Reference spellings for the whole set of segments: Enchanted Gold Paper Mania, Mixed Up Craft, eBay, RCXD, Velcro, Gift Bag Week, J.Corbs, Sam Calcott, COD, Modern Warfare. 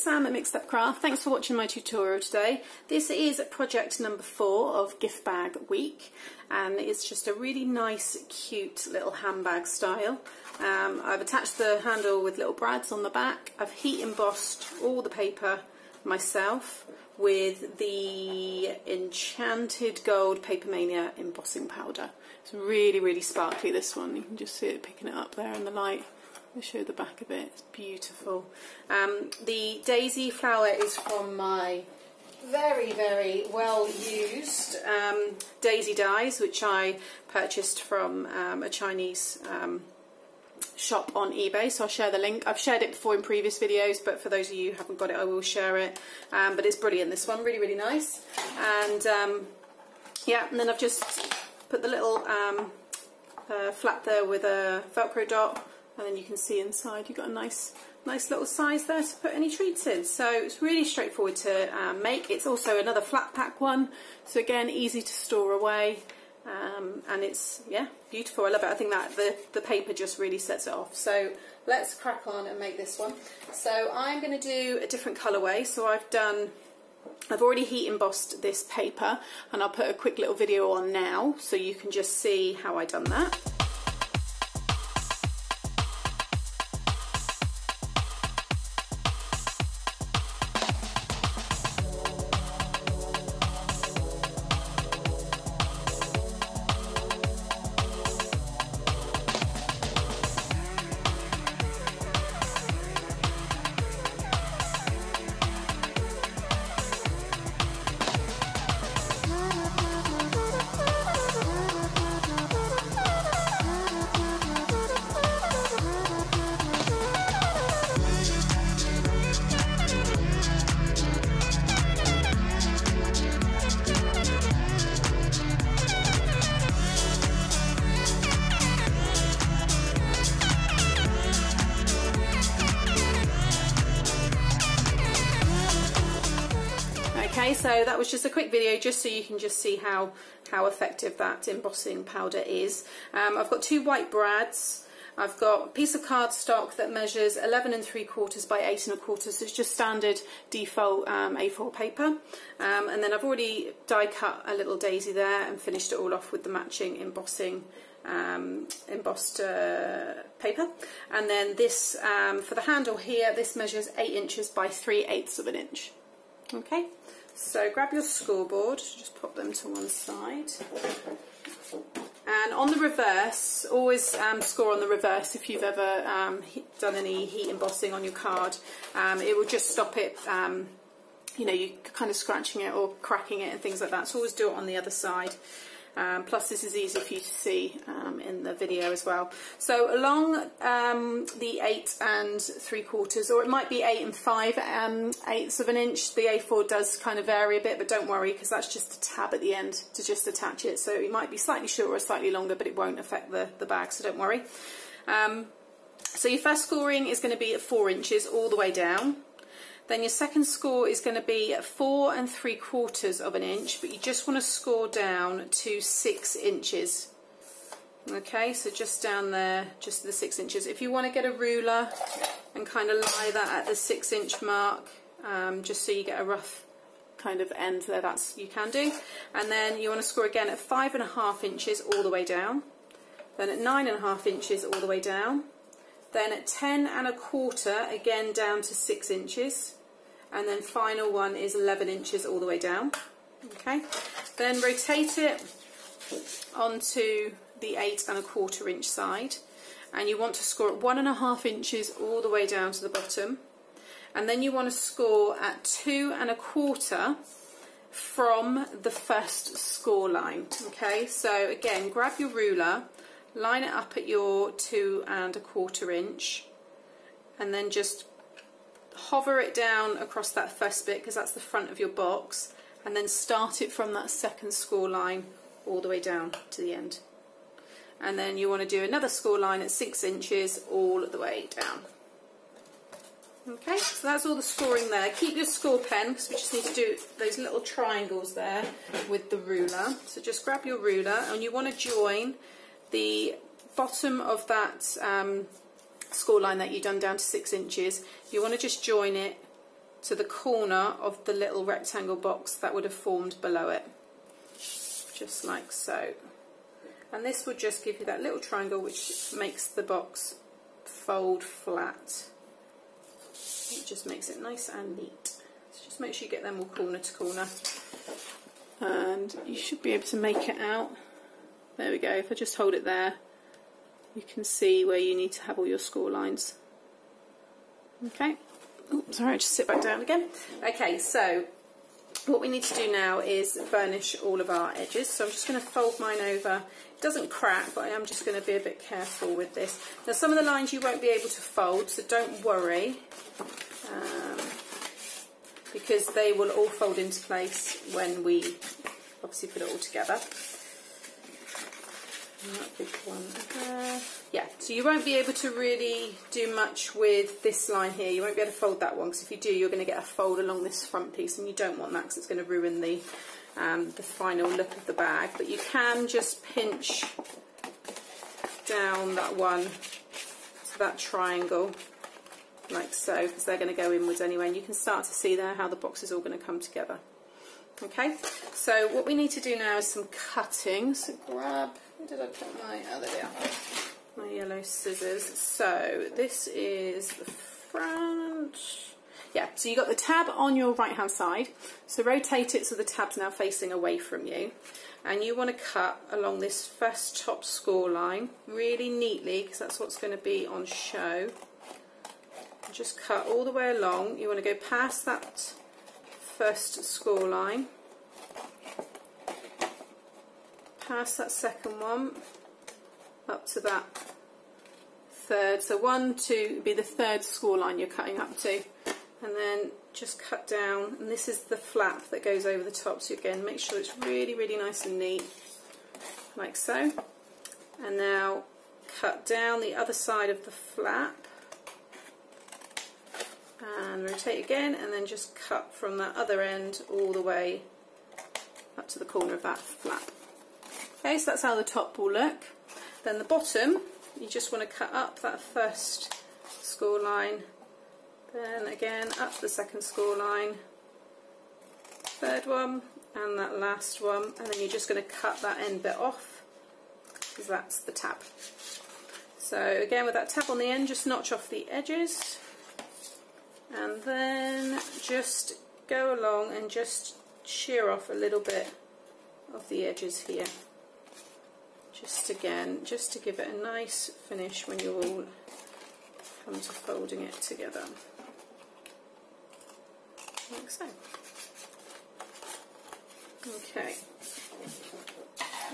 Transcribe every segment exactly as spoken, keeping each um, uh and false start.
it's Sam at Mixed Up Craft. Thanks for watching my tutorial today. This is project number four of Gift Bag Week, and it's just a really nice, cute little handbag style. Um, I've attached the handle with little brads on the back. I've heat embossed all the paper myself with the Enchanted Gold Paper Mania embossing powder. It's really, really sparkly, this one. You can just see it picking it up there in the light. I'll show the back of it, it's beautiful. Um, the daisy flower is from my very, very well used um, daisy dies, which I purchased from um, a Chinese um, shop on eBay, so I'll share the link. I've shared it before in previous videos, but for those of you who haven't got it, I will share it. Um, but it's brilliant, this one, really, really nice. And um, yeah, and then I've just put the little um, uh, flap there with a Velcro dot. And then you can see inside you've got a nice nice little size there to put any treats in. So it's really straightforward to uh, make. It's also another flat pack one, so again easy to store away, um, and it's, yeah, beautiful. I love it. I think that the, the paper just really sets it off. So let's crack on and make this one. So I'm going to do a different colourway. So I've done, I've already heat embossed this paper, and I'll put a quick little video on now so you can just see how I done that. So that was just a quick video just so you can just see how how effective that embossing powder is. Um, I've got two white brads. I've got a piece of cardstock that measures eleven and three quarters by eight and a quarter, so it's just standard default um, A four paper. Um, and then I've already die cut a little daisy there and finished it all off with the matching embossing um, embossed uh, paper. And then this, um, for the handle here, this measures eight inches by three eighths of an inch. Okay, so grab your scoreboard, just pop them to one side. And on the reverse, always um, score on the reverse if you've ever um, done any heat embossing on your card. Um, it will just stop it, um, you know, you kind of scratching it or cracking it and things like that. So always do it on the other side. Um, plus this is easy for you to see um, in the video as well. So along um, the eight and three quarters, or it might be eight and five um, eighths of an inch, the A four does kind of vary a bit, but don't worry because that's just a tab at the end to just attach it. So it might be slightly shorter or slightly longer, but it won't affect the, the bag, so don't worry. Um, so your first scoring is going to be at four inches all the way down. Then your second score is going to be at four and three quarters of an inch, but you just want to score down to six inches. Okay, so just down there, just the six inches. If you want to get a ruler and kind of lie that at the six inch mark, um, just so you get a rough kind of end there, that's you can do. And then you want to score again at five and a half inches all the way down. Then at nine and a half inches all the way down. Then at ten and a quarter, again down to six inches. And then final one is eleven inches all the way down. Okay, then rotate it onto the eight and a quarter inch side, and you want to score at one and a half inches all the way down to the bottom, and then you want to score at two and a quarter from the first score line. Okay, so again grab your ruler, line it up at your two and a quarter inch, and then just hover it down across that first bit because that's the front of your box, and then start it from that second score line all the way down to the end. And then you want to do another score line at six inches all the way down. Okay, so that's all the scoring there. Keep your score pen because we just need to do those little triangles there with the ruler. So just grab your ruler, and you want to join the bottom of that um, score line that you've done down to six inches. You want to just join it to the corner of the little rectangle box that would have formed below it, just like so. And this will just give you that little triangle which makes the box fold flat. It just makes it nice and neat. So just make sure you get them all corner to corner. And you should be able to make it out. There we go. If I just hold it there, you can see where you need to have all your score lines. Okay. Oops, sorry, I just sit back down again. Okay, so what we need to do now is burnish all of our edges. So I'm just going to fold mine over. It doesn't crack, but I am just going to be a bit careful with this. Now, some of the lines you won't be able to fold, so don't worry, um, because they will all fold into place when we obviously put it all together. And that big one there. Yeah, so you won't be able to really do much with this line here. You won't be able to fold that one, because if you do, you're going to get a fold along this front piece, and you don't want that because it's going to ruin the um, the final look of the bag. But you can just pinch down that one to that triangle, like so, because they're going to go inwards anyway, and you can start to see there how the box is all going to come together. Okay, so what we need to do now is some cutting. So grab, where did I put my, oh there they are, my yellow scissors. So this is the front. Yeah, so you've got the tab on your right hand side, so rotate it so the tab's now facing away from you, and you want to cut along this first top score line really neatly, because that's what's going to be on show. Just cut all the way along. You want to go past that first score line, past that second one, up to that third. So one, two would be the third score line you're cutting up to, and then just cut down, and this is the flap that goes over the top. So again, make sure it's really really nice and neat, like so. And now cut down the other side of the flap and rotate again, and then just cut from that other end all the way up to the corner of that flap. Okay, so that's how the top will look. Then the bottom, you just want to cut up that first score line, then again up the second score line, third one, and that last one, and then you're just going to cut that end bit off, because that's the tab. So again, with that tab on the end, just notch off the edges, and then just go along and just shear off a little bit of the edges here. Just again, just to give it a nice finish when you all come to folding it together. Like so. Okay. Get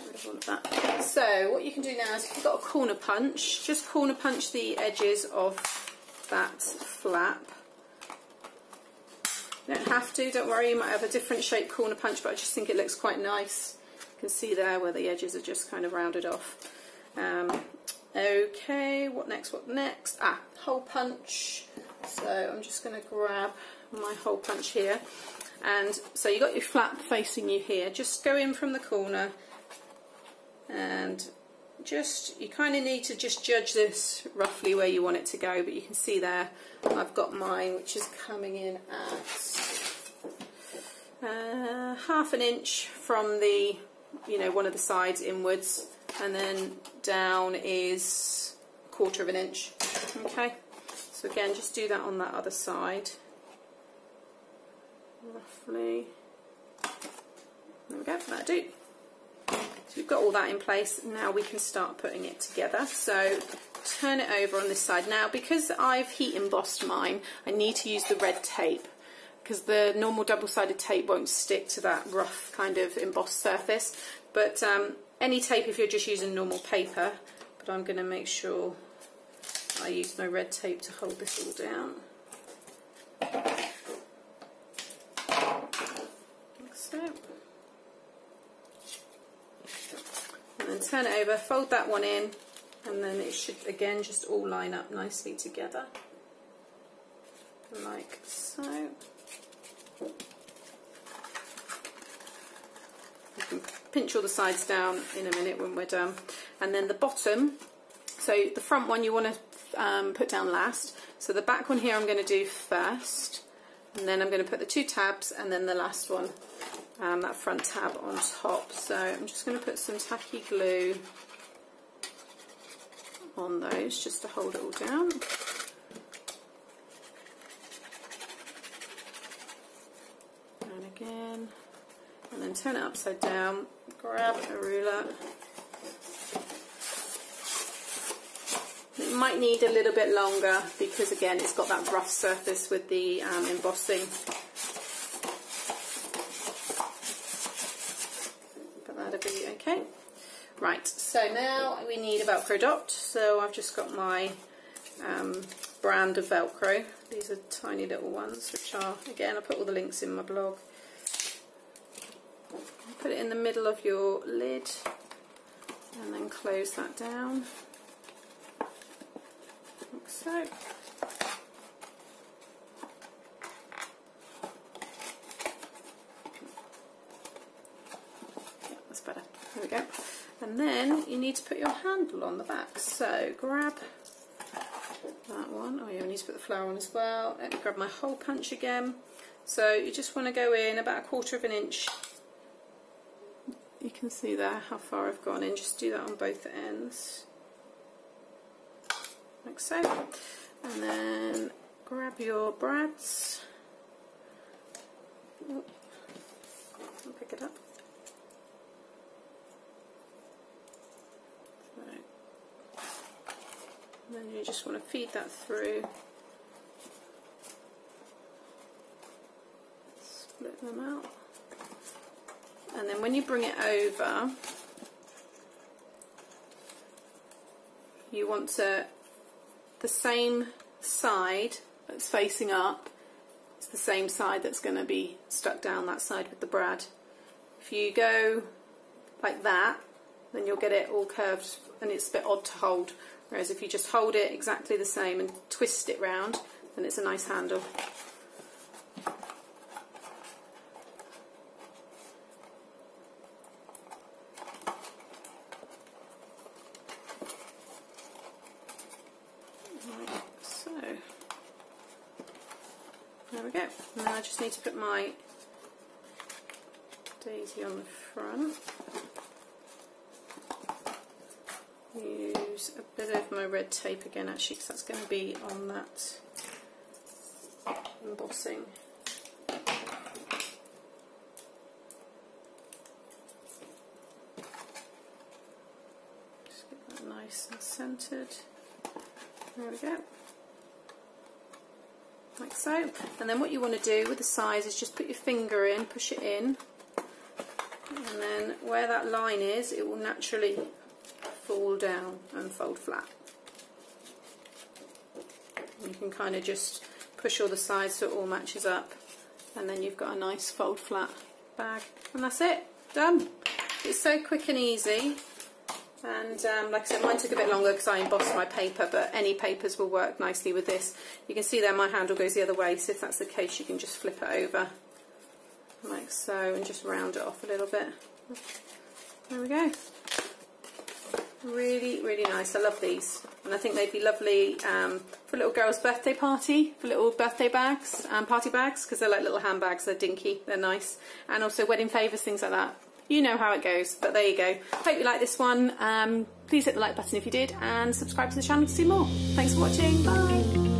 rid of all of that. So what you can do now is, if you've got a corner punch, just corner punch the edges of that flap. You don't have to, don't worry, you might have a different shape corner punch, but I just think it looks quite nice. You can see there where the edges are just kind of rounded off. Um, okay, what next, what next? Ah, hole punch. So I'm just going to grab my hole punch here. And so you've got your flap facing you here. Just go in from the corner, and just, you kind of need to just judge this roughly where you want it to go, but you can see there I've got mine, which is coming in at uh, half an inch from the, you know, one of the sides inwards, and then down is a quarter of an inch. Okay, so again, just do that on that other side, roughly. There we go, that'll do. So we've got all that in place. Now we can start putting it together. So turn it over on this side. Now, because I've heat embossed mine, I need to use the red tape, because the normal double-sided tape won't stick to that rough kind of embossed surface. But um, any tape if you're just using normal paper. But I'm going to make sure I use my red tape to hold this all down. Like so. And then turn it over, fold that one in, and then it should again just all line up nicely together, like so. You can pinch all the sides down in a minute when we're done. And then the bottom, so the front one you want to um, put down last. So the back one here I'm going to do first, and then I'm going to put the two tabs and then the last one, um, that front tab, on top. So I'm just going to put some tacky glue on those just to hold it all down. And again, and then turn it upside down, grab a ruler. It might need a little bit longer because again it's got that rough surface with the um, embossing. But that'll be okay. Right, so now we need a Velcro dot. So I've just got my um, brand of Velcro. These are tiny little ones, which are, again, I put all the links in my blog. Put it in the middle of your lid and then close that down, like so. Yeah, that's better. There we go. And then you need to put your handle on the back. So grab that one. Oh, yeah, I need to put the flower on as well. Let me grab my hole punch again. So you just want to go in about a quarter of an inch. You can see there how far I've gone in. Just do that on both ends, like so. And then grab your brads. Oh, I'll pick it up. And then you just want to feed that through. Split them out. And then when you bring it over, you want to, the same side that's facing up, it's the same side that's going to be stuck down, that side with the brad. If you go like that, then you'll get it all curved and it's a bit odd to hold. Whereas if you just hold it exactly the same and twist it round, then it's a nice handle. Right, so there we go. Now I just need to put my daisy on the front. Use a bit of my red tape again, actually, because that's going to be on that embossing. Just get that nice and centered. There we go. Like so. And then what you want to do with the size is just put your finger in, push it in, and then where that line is, it will naturally fall down and fold flat. You can kind of just push all the sides so it all matches up, and then you've got a nice fold flat bag, and that's it, done. It's so quick and easy, and um, like I said, mine took a bit longer because I embossed my paper, but any papers will work nicely with this. You can see there my handle goes the other way, so if that's the case you can just flip it over like so and just round it off a little bit. There we go. Really, really nice. I love these, and I think they'd be lovely um, for a little girl's birthday party, for little birthday bags and um, party bags, because they're like little handbags. They're dinky, they're nice, and also wedding favours, things like that. You know how it goes, but there you go. Hope you like this one. Um, please hit the like button if you did, and subscribe to the channel to see more. Thanks for watching. Bye.